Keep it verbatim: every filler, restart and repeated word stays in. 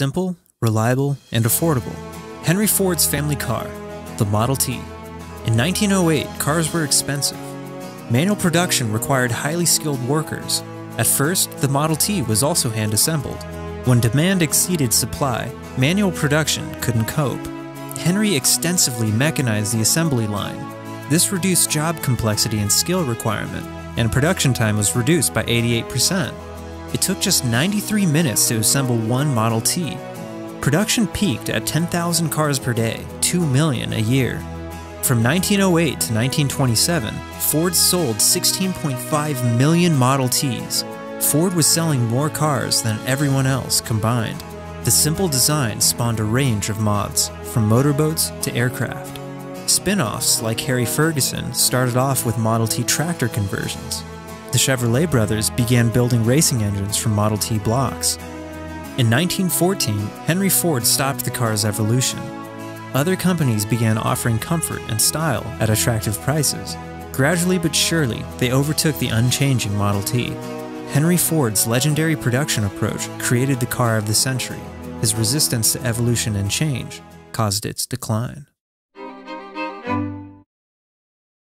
simple, reliable, and affordable. Henry Ford's family car, the Model T. In nineteen oh eight, cars were expensive. Manual production required highly skilled workers. At first, the Model T was also hand-assembled. When demand exceeded supply, manual production couldn't cope. Henry extensively mechanized the assembly line. This reduced job complexity and skill requirement, and production time was reduced by eighty-eight percent. It took just ninety-three minutes to assemble one Model T. Production peaked at ten thousand cars per day, two million a year. From nineteen oh eight to nineteen twenty-seven, Ford sold sixteen point five million Model Ts. Ford was selling more cars than everyone else combined. The simple design spawned a range of mods, from motorboats to aircraft. Spin-offs like Harry Ferguson started off with Model T tractor conversions. The Chevrolet brothers began building racing engines from Model T blocks. In nineteen fourteen, Henry Ford stopped the car's evolution. Other companies began offering comfort and style at attractive prices. Gradually but surely, they overtook the unchanging Model T. Henry Ford's legendary production approach created the car of the century. His resistance to evolution and change caused its decline.